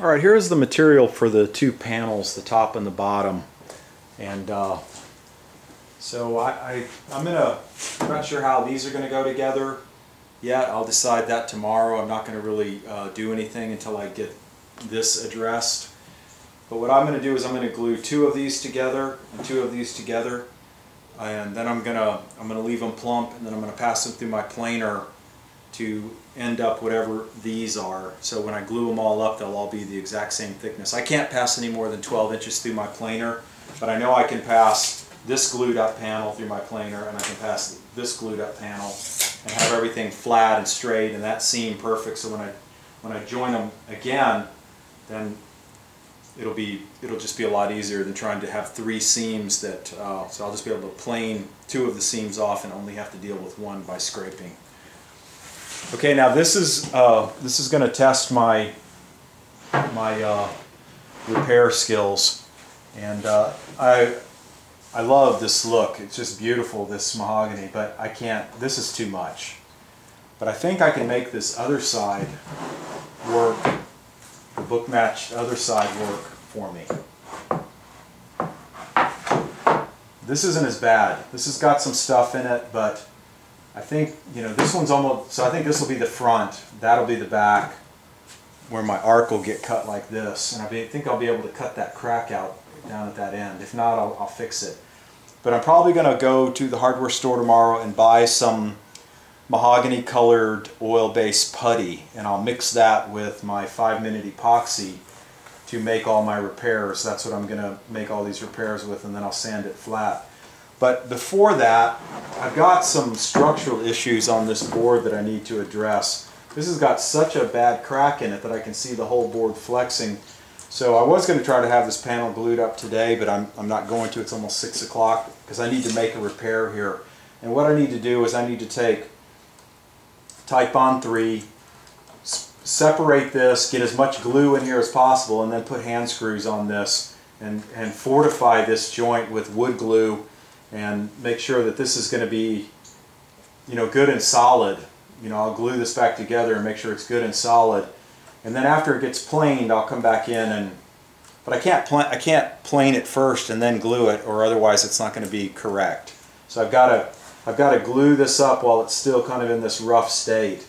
Alright, here's the material for the two panels, the top and the bottom. And so I'm not sure how these are going to go together yet. I'll decide that tomorrow. I'm not going to really do anything until I get this addressed. But what I'm going to do is I'm going to glue two of these together and two of these together, and then I'm going to leave them plump, and then I'm going to pass them through my planer to end up whatever these are. So when I glue them all up, they'll all be the exact same thickness. I can't pass any more than 12 inches through my planer, but I know I can pass this glued up panel through my planer, and I can pass this glued up panel and have everything flat and straight and that seam perfect. So when I join them again, then it'll just be a lot easier than trying to have three seams that, so I'll just be able to plane two of the seams off and only have to deal with one by scraping. Okay, now this is going to test my repair skills, and I love this look. It's just beautiful, this mahogany, but I can't. This is too much. But I think I can make this other side work. The book match other side work for me. This isn't as bad. This has got some stuff in it, but I think, you know, this one's almost, so I think this will be the front, that'll be the back, where my arc will get cut like this, and I think I'll be able to cut that crack out down at that end. If not, I'll fix it. But I'm probably going to go to the hardware store tomorrow and buy some mahogany colored oil-based putty, and I'll mix that with my 5-minute epoxy to make all my repairs. That's what I'm going to make all these repairs with, and then I'll sand it flat. But before that, I've got some structural issues on this board that I need to address. This has got such a bad crack in it that I can see the whole board flexing. So I was going to try to have this panel glued up today, but I'm not going to. It's almost 6 o'clock because I need to make a repair here. And what I need to do is I need to take Titebond III, separate this, get as much glue in here as possible, and then put hand screws on this and fortify this joint with wood glue, and make sure that this is going to be, you know, good and solid. You know, I'll glue this back together and make sure it's good and solid. And then after it gets planed, I'll come back in and, but I can't plane it first and then glue it, or otherwise it's not going to be correct. So I've got to glue this up while it's still kind of in this rough state.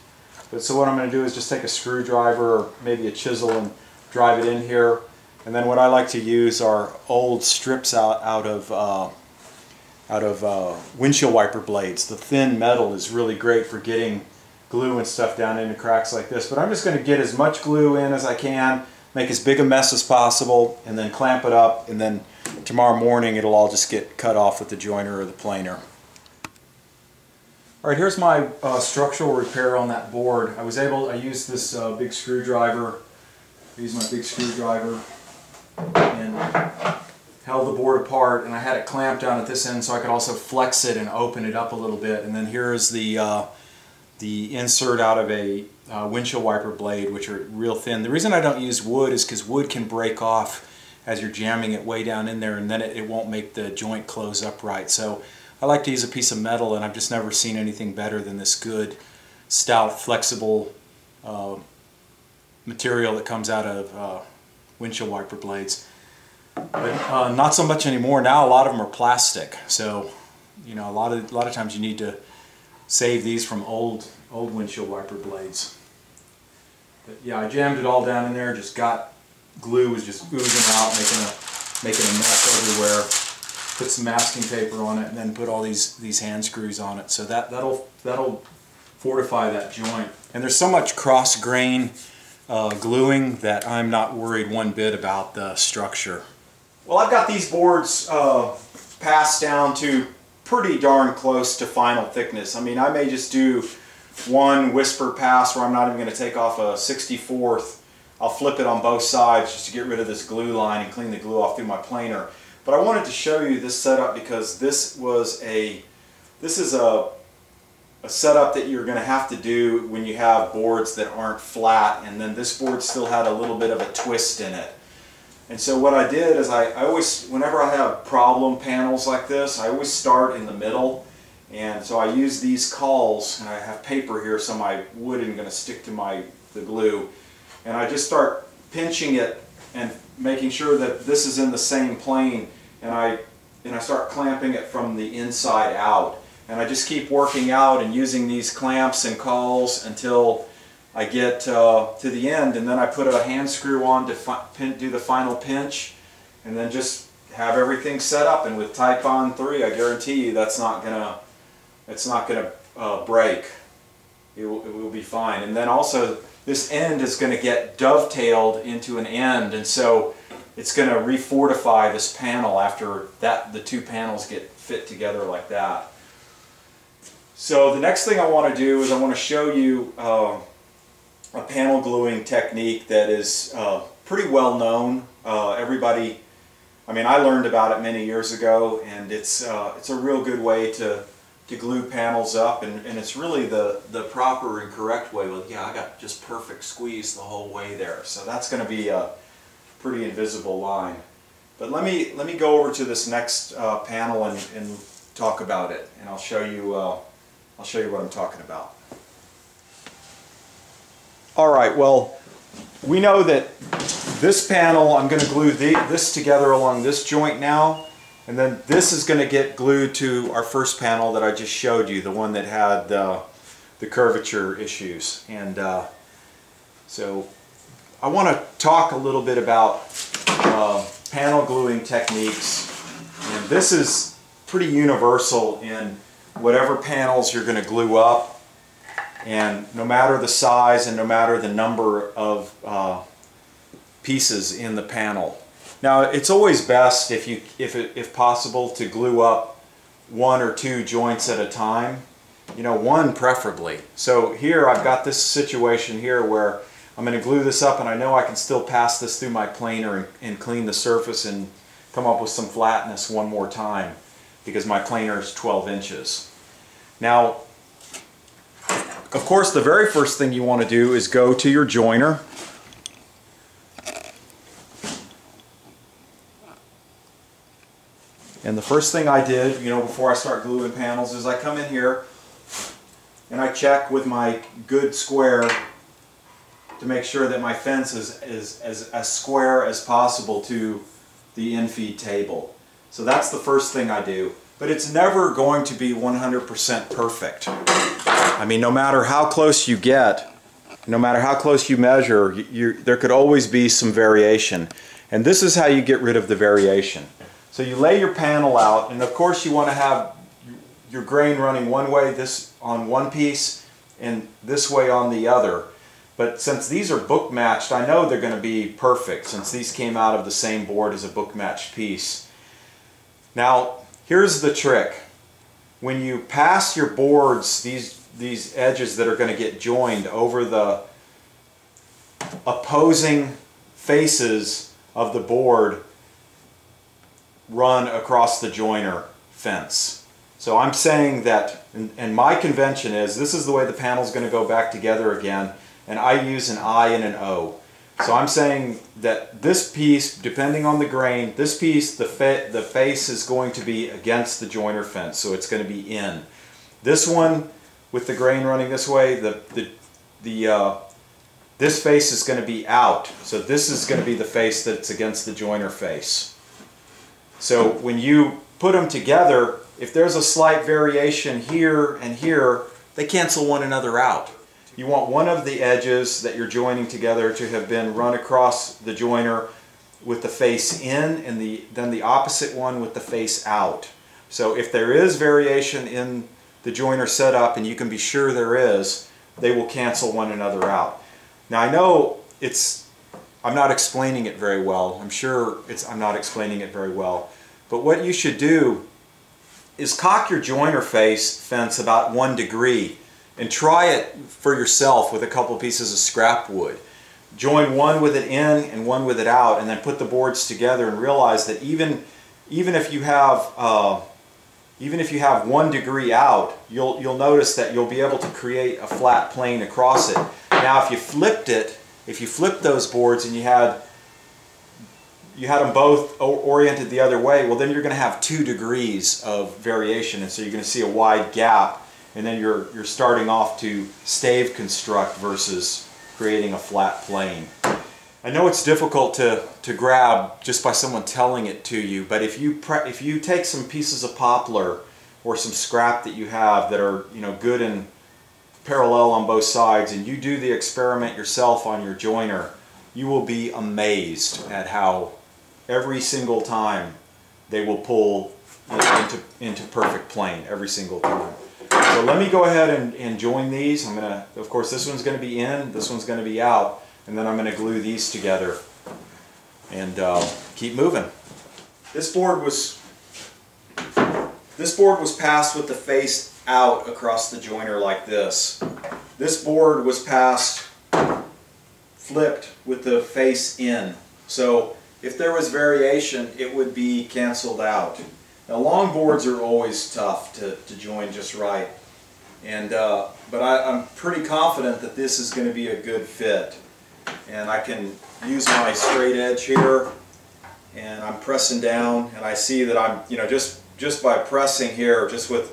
But so what I'm going to do is just take a screwdriver or maybe a chisel and drive it in here. And then what I like to use are old strips out of windshield wiper blades. The thin metal is really great for getting glue and stuff down into cracks like this. But I'm just going to get as much glue in as I can, make as big a mess as possible, and then clamp it up, and then tomorrow morning it'll all just get cut off with the joiner or the planer. Alright, here's my structural repair on that board. I used this big screwdriver. I used my big screwdriver and held the board apart, and I had it clamped down at this end so I could also flex it and open it up a little bit. And then here's the insert out of a windshield wiper blade, which are real thin. The reason I don't use wood is because wood can break off as you're jamming it way down in there, and then it won't make the joint close up right. So I like to use a piece of metal, and I've just never seen anything better than this good, stout, flexible material that comes out of windshield wiper blades. But not so much anymore. Now a lot of them are plastic, so you know a lot of times you need to save these from old windshield wiper blades. But yeah, I jammed it all down in there. Just got glue was just oozing out, making a mess everywhere. Put some masking paper on it, and then put all these hand screws on it. So that'll fortify that joint. And there's so much cross grain gluing that I'm not worried one bit about the structure. Well, I've got these boards passed down to pretty darn close to final thickness. I mean, I may just do one whisper pass where I'm not even going to take off a 64th. I'll flip it on both sides just to get rid of this glue line and clean the glue off through my planer. But I wanted to show you this setup because this is a setup that you're going to have to do when you have boards that aren't flat, and then this board still had a little bit of a twist in it. And so what I did is I always, whenever I have problem panels like this, I always start in the middle, and so I use these cauls, and I have paper here so my wood isn't going to stick to the glue, and I just start pinching it and making sure that this is in the same plane, and I start clamping it from the inside out. And I just keep working out and using these clamps and cauls until I get to the end, and then I put a hand screw on to do the final pinch, and then just have everything set up. And with Typhon 3, I guarantee you that's not gonna, it's not gonna break. It will be fine. And then also this end is going to get dovetailed into an end, and so it's going to refortify this panel after that the two panels get fit together like that. So the next thing I want to do is I want to show you a panel gluing technique that is pretty well known. Everybody, I mean, I learned about it many years ago, and it's a real good way to glue panels up, and it's really the proper and correct way. Well, yeah, I got just perfect squeeze the whole way there, so that's going to be a pretty invisible line. But let me go over to this next panel and talk about it, and I'll show you what I'm talking about. All right. Well, we know that this panel, I'm going to glue this together along this joint now. And then this is going to get glued to our first panel that I just showed you, the one that had the curvature issues. And so I want to talk a little bit about panel gluing techniques. And this is pretty universal in whatever panels you're going to glue up. And no matter the size and no matter the number of pieces in the panel. Now, it's always best, if possible, to glue up one or two joints at a time. You know, one preferably. So here I've got this situation here where I'm going to glue this up, and I know I can still pass this through my planer and clean the surface and come up with some flatness one more time, because my planer is 12 inches. Now, of course, the very first thing you want to do is go to your joiner. And the first thing I did, you know, before I start gluing panels is I come in here and I check with my good square to make sure that my fence is as square as possible to the in-feed table. So that's the first thing I do. But it's never going to be 100% perfect. I mean, no matter how close you get, no matter how close you measure, there could always be some variation. And this is how you get rid of the variation. So you lay your panel out, and of course you want to have your grain running one way, this on one piece, and this way on the other. But since these are book matched, I know they're going to be perfect, since these came out of the same board as a book matched piece. Now, here's the trick. When you pass your boards, these edges that are going to get joined over the opposing faces of the board, run across the joiner fence. So I'm saying that, and my convention is, this is the way the panel's going to go back together again, and I use an I and an O. So I'm saying that this piece, depending on the grain, this piece, the face is going to be against the joiner fence, so it's going to be in. This one, with the grain running this way, this face is going to be out, so this is going to be the face that's against the joiner face. So when you put them together, if there's a slight variation here and here, they cancel one another out. You want one of the edges that you're joining together to have been run across the joiner with the face in, and then the opposite one with the face out. So if there is variation in the joiner setup, and you can be sure there is, they will cancel one another out. Now, I know I'm not explaining it very well. I'm sure I'm not explaining it very well. But what you should do is cock your joiner fence about 1 degree and try it for yourself with a couple pieces of scrap wood. Join one with it in and one with it out, and then put the boards together, and realize that even if you have 1 degree out, you'll notice that you'll be able to create a flat plane across it. Now, if you flipped it, if you flipped those boards and you had them both oriented the other way, well, then you're going to have 2 degrees of variation, and so you're going to see a wide gap, and then you're starting off to stave construct versus creating a flat plane. I know it's difficult to grab just by someone telling it to you, but if you take some pieces of poplar or some scrap that you have that are, you know, good and parallel on both sides, and you do the experiment yourself on your joiner, you will be amazed at how every single time they will pull into perfect plane every single time. So let me go ahead and join these. I'm gonna, of course, this one's gonna be in, this one's gonna be out, and then I'm gonna glue these together and keep moving. This board was passed with the face out across the joiner like this. This board was passed, flipped with the face in. So if there was variation, it would be canceled out. Now, long boards are always tough to join just right, and but I'm pretty confident that this is going to be a good fit. And I can use my straight edge here, and I'm pressing down, and I see that I'm, you know, just by pressing here, just with,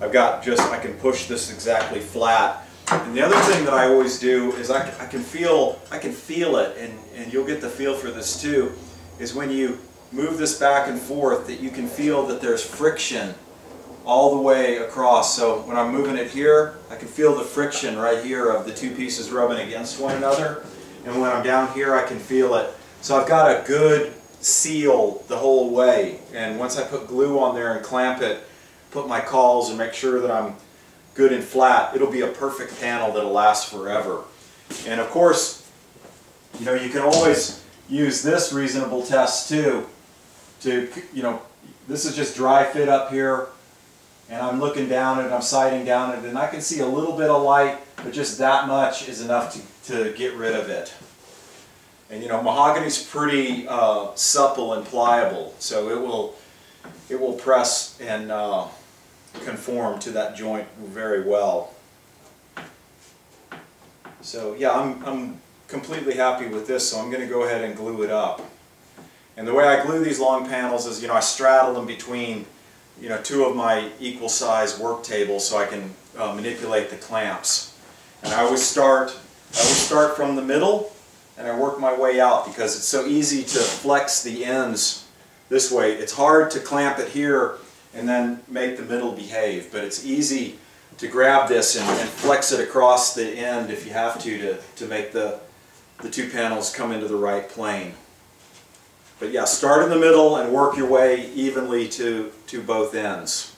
I've got just, I can push this exactly flat. And the other thing that I always do is I can feel it, and you'll get the feel for this too, is when you move this back and forth, that you can feel that there's friction all the way across. So when I'm moving it here, I can feel the friction right here of the two pieces rubbing against one another. And when I'm down here, I can feel it. So I've got a good seal the whole way, and once I put glue on there and clamp it, put my cauls and make sure that I'm good and flat, it'll be a perfect panel that'll last forever. And of course, you know, you can always use this reasonable test too to, you know, this is just dry fit up here, and I'm looking down and I'm sighting down it, and I can see a little bit of light, but just that much is enough to get rid of it. And you know, mahogany's pretty supple and pliable, so it will press and conform to that joint very well. So yeah, I'm completely happy with this, so I'm going to go ahead and glue it up. And the way I glue these long panels is, you know, I straddle them between, you know, two of my equal size work tables so I can manipulate the clamps. And I always start from the middle, and I work my way out because it's so easy to flex the ends this way. It's hard to clamp it here and then make the middle behave, but it's easy to grab this and flex it across the end if you have to make the two panels come into the right plane. But yeah, start in the middle and work your way evenly to both ends.